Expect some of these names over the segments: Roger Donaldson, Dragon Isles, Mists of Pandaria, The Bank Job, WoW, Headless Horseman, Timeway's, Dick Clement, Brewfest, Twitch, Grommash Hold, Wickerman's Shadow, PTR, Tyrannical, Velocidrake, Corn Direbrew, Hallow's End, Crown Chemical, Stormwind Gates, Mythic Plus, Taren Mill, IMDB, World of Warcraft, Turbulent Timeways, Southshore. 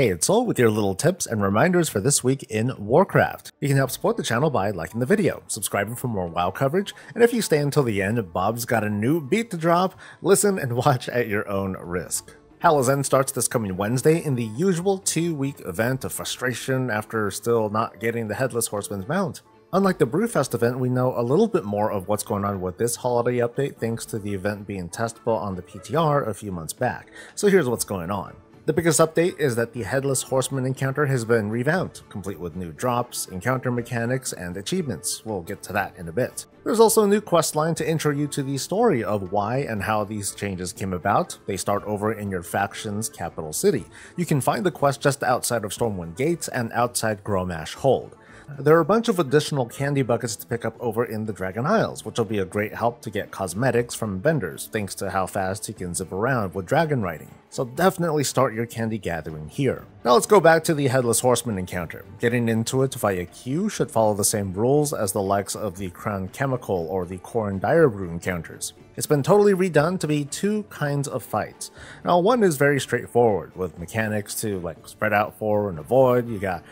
Hey, it's Sol with your little tips and reminders for this week in Warcraft. You can help support the channel by liking the video, subscribing for more WoW coverage, and if you stay until the end, Bob's got a new beat to drop. Listen and watch at your own risk. Hallow's End starts this coming Wednesday in the usual 2-week event of frustration after still not getting the Headless Horseman's mount. Unlike the Brewfest event, we know a little bit more of what's going on with this holiday update thanks to the event being testable on the PTR a few months back. So here's what's going on. The biggest update is that the Headless Horseman encounter has been revamped, complete with new drops, encounter mechanics, and achievements. We'll get to that in a bit. There's also a new quest line to intro you to the story of why and how these changes came about. They start over in your faction's capital city. You can find the quest just outside of Stormwind Gates and outside Grommash Hold. There are a bunch of additional candy buckets to pick up over in the Dragon Isles, which will be a great help to get cosmetics from vendors, thanks to how fast you can zip around with dragon riding. So definitely start your candy gathering here. Now let's go back to the Headless Horseman encounter. Getting into it via queue should follow the same rules as the likes of the Crown Chemical or the Corn Direbrew encounters. It's been totally redone to be two kinds of fights. Now one is very straightforward, with mechanics to like spread out for and avoid. You got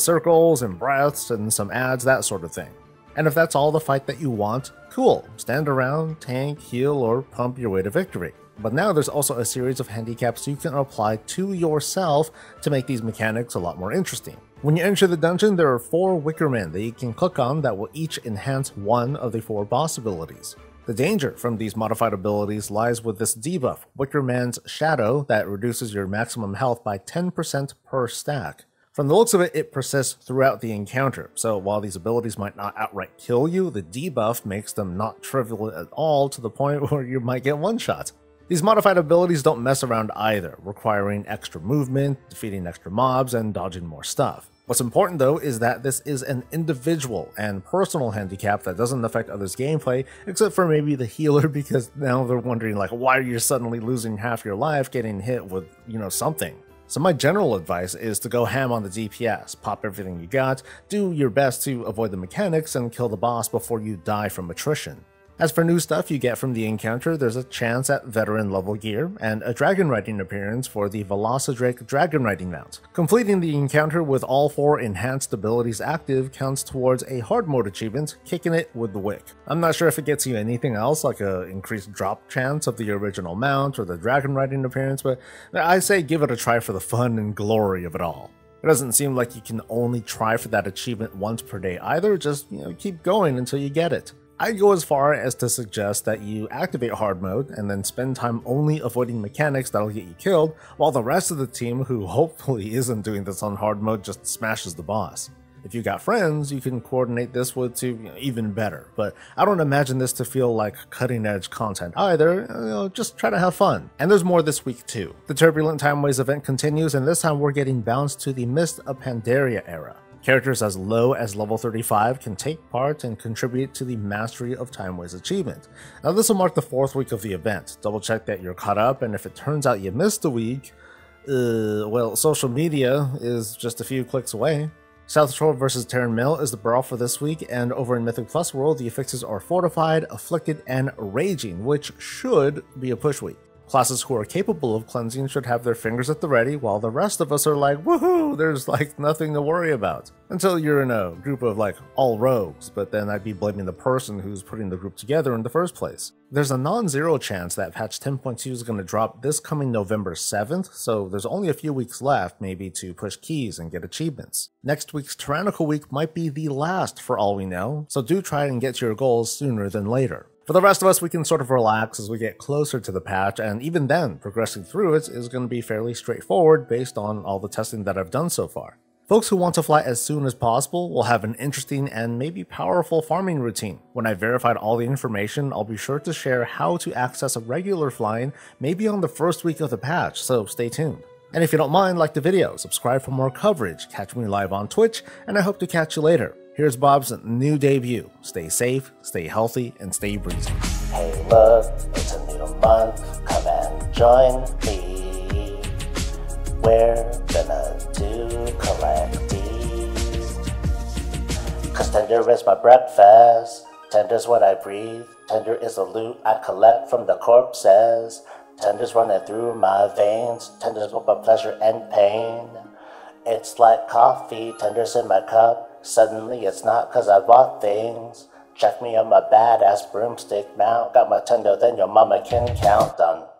circles and breaths and some ads, that sort of thing. And if that's all the fight that you want, cool, stand around, tank, heal, or pump your way to victory. But now there's also a series of handicaps you can apply to yourself to make these mechanics a lot more interesting. When you enter the dungeon, there are 4 Wickermen that you can click on that will each enhance one of the 4 boss abilities. The danger from these modified abilities lies with this debuff, Wickerman's Shadow, that reduces your maximum health by 10% per stack. From the looks of it, it persists throughout the encounter, so while these abilities might not outright kill you, the debuff makes them not trivial at all to the point where you might get one shot. These modified abilities don't mess around either, requiring extra movement, defeating extra mobs, and dodging more stuff. What's important though is that this is an individual and personal handicap that doesn't affect others' gameplay, except for maybe the healer, because now they're wondering like, why are you suddenly losing half your life getting hit with, you know, something. So my general advice is to go ham on the DPS, pop everything you got, do your best to avoid the mechanics, and kill the boss before you die from attrition. As for new stuff you get from the encounter, there's a chance at veteran level gear, and a dragon riding appearance for the Velocidrake dragon riding mount. Completing the encounter with all 4 enhanced abilities active counts towards a hard mode achievement, Kicking It with the Wick. I'm not sure if it gets you anything else, like an increased drop chance of the original mount or the dragon riding appearance, but I say give it a try for the fun and glory of it all. It doesn't seem like you can only try for that achievement once per day either, just keep going until you get it. I'd go as far as to suggest that you activate hard mode and then spend time only avoiding mechanics that'll get you killed, while the rest of the team, who hopefully isn't doing this on hard mode, just smashes the boss. If you got friends, you can coordinate this with to even better, but I don't imagine this to feel like cutting-edge content either. Just try to have fun. And there's more this week too. The Turbulent Timeways event continues, and this time we're getting bounced to the Mists of Pandaria era. Characters as low as level 35 can take part and contribute to the mastery of Timeway's achievement. Now this will mark the 4th week of the event. Double check that you're caught up, and if it turns out you missed a week, well, social media is just a few clicks away. Southshore vs Taren Mill is the brawl for this week, and over in Mythic Plus world, the affixes are Fortified, Afflicted, and Raging, which should be a push week. Classes who are capable of cleansing should have their fingers at the ready, while the rest of us are like, woohoo, there's like nothing to worry about. Until you're in a group of like all rogues, but then I'd be blaming the person who's putting the group together in the first place. There's a non-zero chance that patch 10.2 is going to drop this coming November 7th, so there's only a few weeks left maybe to push keys and get achievements. Next week's Tyrannical week might be the last for all we know, so do try and get to your goals sooner than later. For the rest of us, we can sort of relax as we get closer to the patch, and even then, progressing through it is going to be fairly straightforward based on all the testing that I've done so far. Folks who want to fly as soon as possible will have an interesting and maybe powerful farming routine. When I've verified all the information, I'll be sure to share how to access a regular flying maybe on the first week of the patch, so stay tuned. And if you don't mind, like the video, subscribe for more coverage, catch me live on Twitch, and I hope to catch you later. Here's Bob's new debut. Stay safe, stay healthy, and stay breezy. Hey look, it's a new month, come and join me. We're gonna do collecties. Cause tender is my breakfast, tender's what I breathe, tender is the loot I collect from the corpses, tender's running through my veins, tender's both my pleasure and pain. It's like coffee, tenders in my cup. Suddenly it's not cause I bought things. Check me on my badass broomstick mount. Got my tendo, then your mama can count on.